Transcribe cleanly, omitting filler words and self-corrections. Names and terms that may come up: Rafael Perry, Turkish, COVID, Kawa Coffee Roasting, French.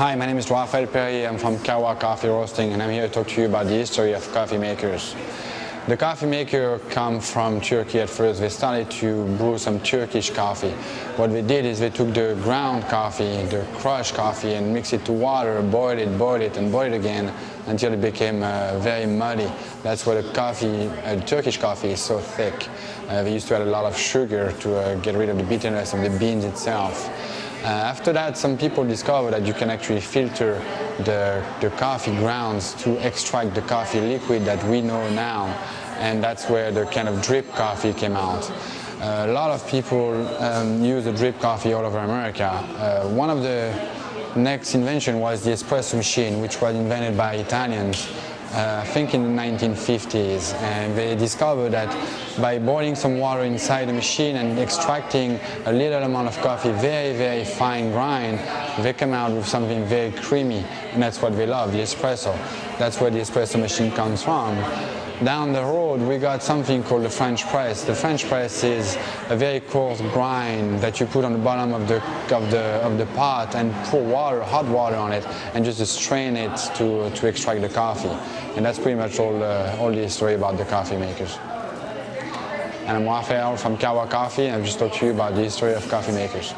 Hi, my name is Rafael Perry. I'm from Kawa Coffee Roasting, and I'm here to talk to you about the history of coffee makers. The coffee maker come from Turkey at first. They started to brew some Turkish coffee. What they did is they took the ground coffee, the crushed coffee, and mixed it to water, boiled it, and boiled it again until it became very muddy. That's why the Turkish coffee is so thick. They used to add a lot of sugar to get rid of the bitterness of the beans itself. After that, some people discovered that you can actually filter the coffee grounds to extract the coffee liquid that we know now, and that's where the kind of drip coffee came out. A lot of people use the drip coffee all over America. One of the next invention was the espresso machine, which was invented by Italians, I think in the 1950s, and they discovered that by boiling some water inside the machine and extracting a little amount of coffee, very, very fine grind, they come out with something very creamy, and that's what they love, the espresso. That's where the espresso machine comes from. Down the road, we got something called the French press. The French press is a very coarse grind that you put on the bottom of the pot and pour water, hot water on it, and just strain it to extract the coffee. And that's pretty much all the story about the coffee makers. And I'm Rafael from Kawa Coffee, and I've just talked to you about the history of coffee makers.